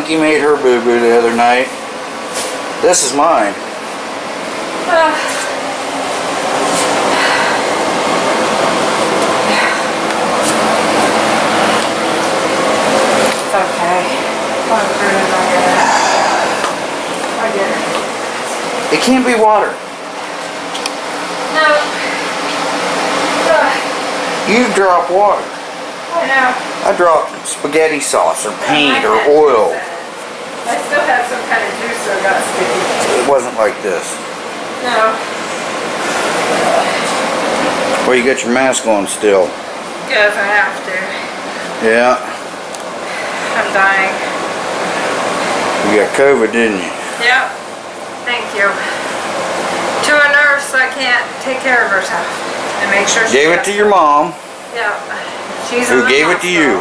Monkey made her boo-boo the other night. This is mine. It's okay. I get it. It can't be water. No. You drop water. I know. I dropped spaghetti sauce or paint or oil. I still had some kind of juice that got sticky. It wasn't like this. No. Well, you got your mask on still. Because I have to. Yeah. I'm dying. You got COVID, didn't you? Yep. Thank you. To a nurse that can't take care of herself and make sure she gave it to your mom. Yeah. Who gave it to you?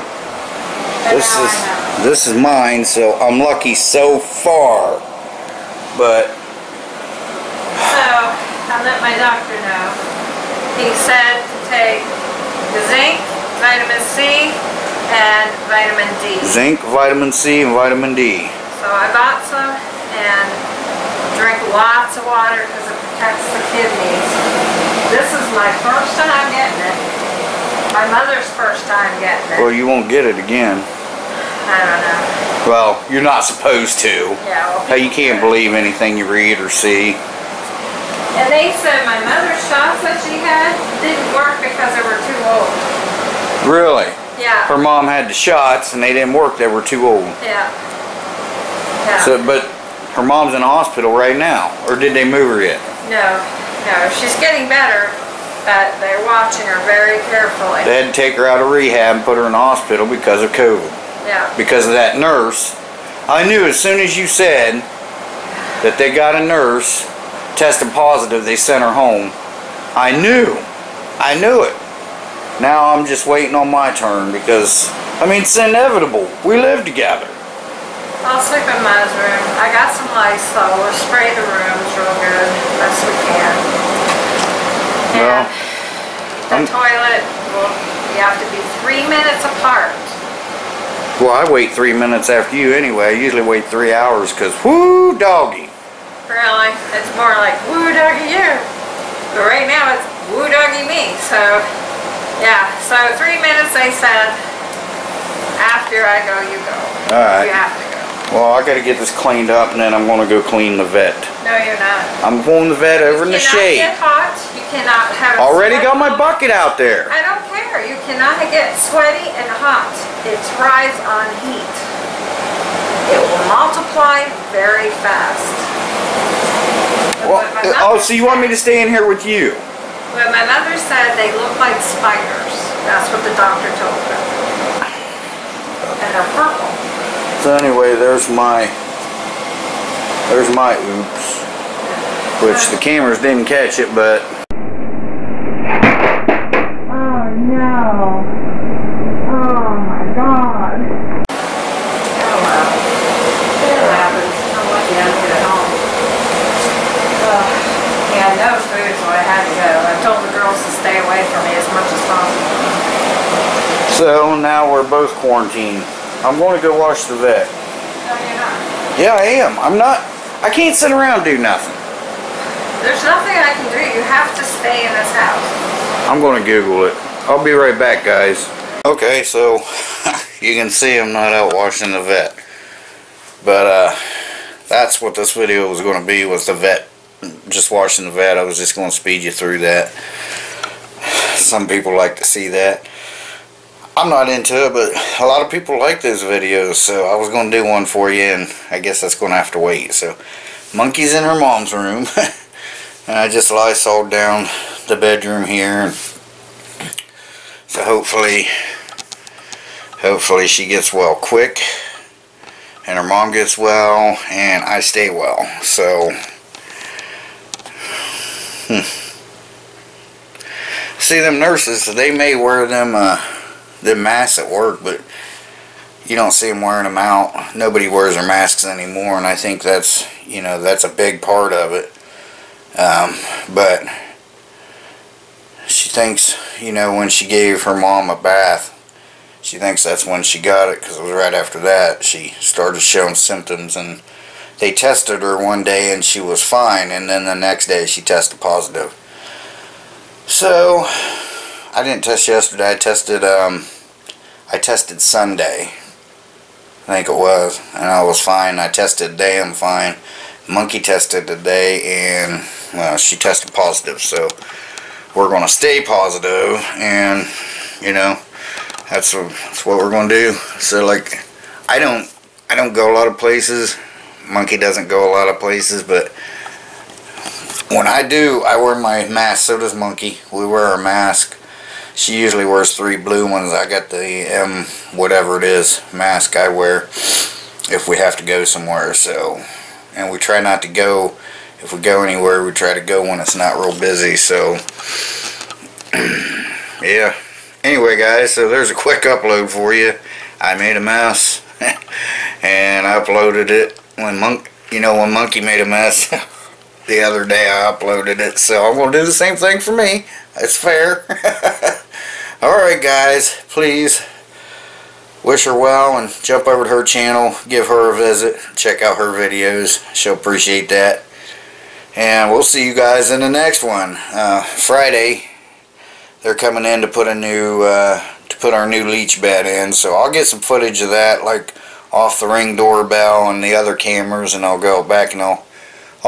This is mine, so I'm lucky so far. But so I let my doctor know. He said to take the zinc, vitamin C, and vitamin D. Zinc, vitamin C, and vitamin D. So I bought some and drink lots of water because it protects the kidneys. This is my first time getting it. My mother's first time getting it. Well, you won't get it again. I don't know. Well, you're not supposed to. Yeah. Well, hey, you can't believe anything you read or see. And they said my mother's shots that she had didn't work because they were too old. Really? Yeah. Her mom had the shots and they didn't work. They were too old. Yeah. Yeah. So, but her mom's in the hospital right now. Or did they move her yet? No. No. She's getting better. But they're watching her very carefully. They had to take her out of rehab and put her in the hospital because of COVID. Yeah. Because of that nurse. I knew as soon as you said that they got a nurse, tested positive, they sent her home. I knew. I knew it. Now I'm just waiting on my turn because, I mean, it's inevitable. We live together. I'll sleep in my room. I got some Lysol. We'll spray the rooms real good best we can. Well, the toilet, well, you have to be 3 minutes apart. Well, I wait 3 minutes after you anyway. I usually wait 3 hours because woo doggy. Really? It's more like woo doggy you. But right now it's woo doggy me. So, yeah. So 3 minutes they said. After I go, you go. All right. You have to go. Well, I got to get this cleaned up and then I'm going to go clean the vet. No, you're not. I'm going to the vet over in the shade. Get hot. Cannot have already got my bucket out there. I don't care. You cannot get sweaty and hot. It thrives on heat. It will multiply very fast. Well, oh, so you want me to stay in here with you? Well, my mother said they look like spiders. That's what the doctor told her. And they're purple. So anyway, there's my oops. Which the cameras didn't catch it, but so now we're both quarantined. I'm going to go watch the vet. No, you're not. Yeah, I am. I'm not. I can't sit around and do nothing. There's nothing I can do. You have to stay in this house. I'm going to Google it. I'll be right back, guys. Okay, so you can see I'm not out watching the vet. But that's what this video was going to be, was the vet. Just watching the vet. I was just going to speed you through that. Some people like to see that. I'm not into it, but a lot of people like those videos, so I was going to do one for you, and I guess that's going to have to wait. So, Monkey's in her mom's room, and I just Lysol'd down the bedroom here. So hopefully she gets well quick, and her mom gets well, and I stay well. So, see them nurses, they may wear them, the masks at work, but you don't see them wearing them out. Nobody wears their masks anymore, and I think that's, you know, that's a big part of it. But she thinks, you know, when she gave her mom a bath, She thinks that's when she got it because it was right after that she started showing symptoms, and they tested her one day and she was fine, and then the next day she tested positive. So I didn't test yesterday. I tested Sunday, I think it was, and I was fine. I tested today, I'm fine. Monkey tested today, and well, she tested positive, so we're gonna stay positive, and you know, that's what we're gonna do. So like, I don't go a lot of places. Monkey doesn't go a lot of places, but when I do, I wear my mask. So does Monkey. We wear our mask. She usually wears 3 blue ones. I got the whatever it is mask I wear if we have to go somewhere. So, and we try not to go, if we go anywhere, we try to go when it's not real busy. So yeah, anyway guys, so there's a quick upload for you. I made a mess and I uploaded it when Monkey made a mess the other day. I uploaded it, so I'm gonna do the same thing for me. That's fair. Alright guys, please wish her well and jump over to her channel, give her a visit, check out her videos. She'll appreciate that, and we'll see you guys in the next one. Friday they're coming in to put a new to put our new leech bed in, so I'll get some footage of that, like off the Ring doorbell and the other cameras, and I'll go back and I'll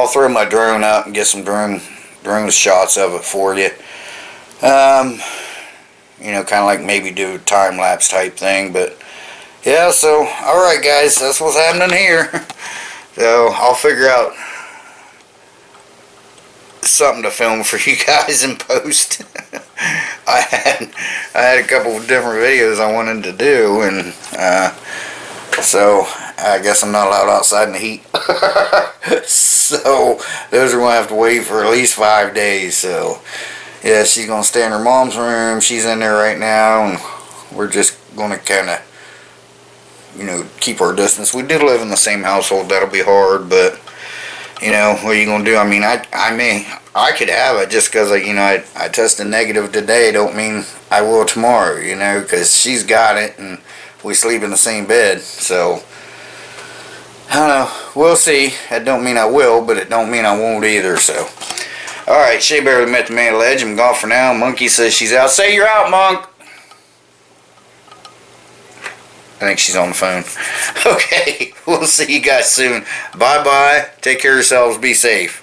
throw my drone up and get some drone shots of it for you. You know, kind of like maybe do a time lapse type thing, but yeah. So alright guys, that's what's happening here. So I'll figure out something to film for you guys and post. I had a couple of different videos I wanted to do, and so I guess I'm not allowed outside in the heat. So those are going to have to wait for at least 5 days. So yeah, she's going to stay in her mom's room. She's in there right now, and we're just going to kind of, you know, keep our distance. We do live in the same household. That'll be hard, but you know, what are you going to do? I mean, I could have it just because, you know, I tested negative today. Don't mean I will tomorrow, you know, because she's got it, and we sleep in the same bed. So I don't know, we'll see. That don't mean I will, but it don't mean I won't either. So alright, Shabear met the man ledge. I'm gone for now. Monkey says she's out. Say you're out, Monk. I think she's on the phone. Okay, we'll see you guys soon. Bye bye, take care of yourselves, be safe.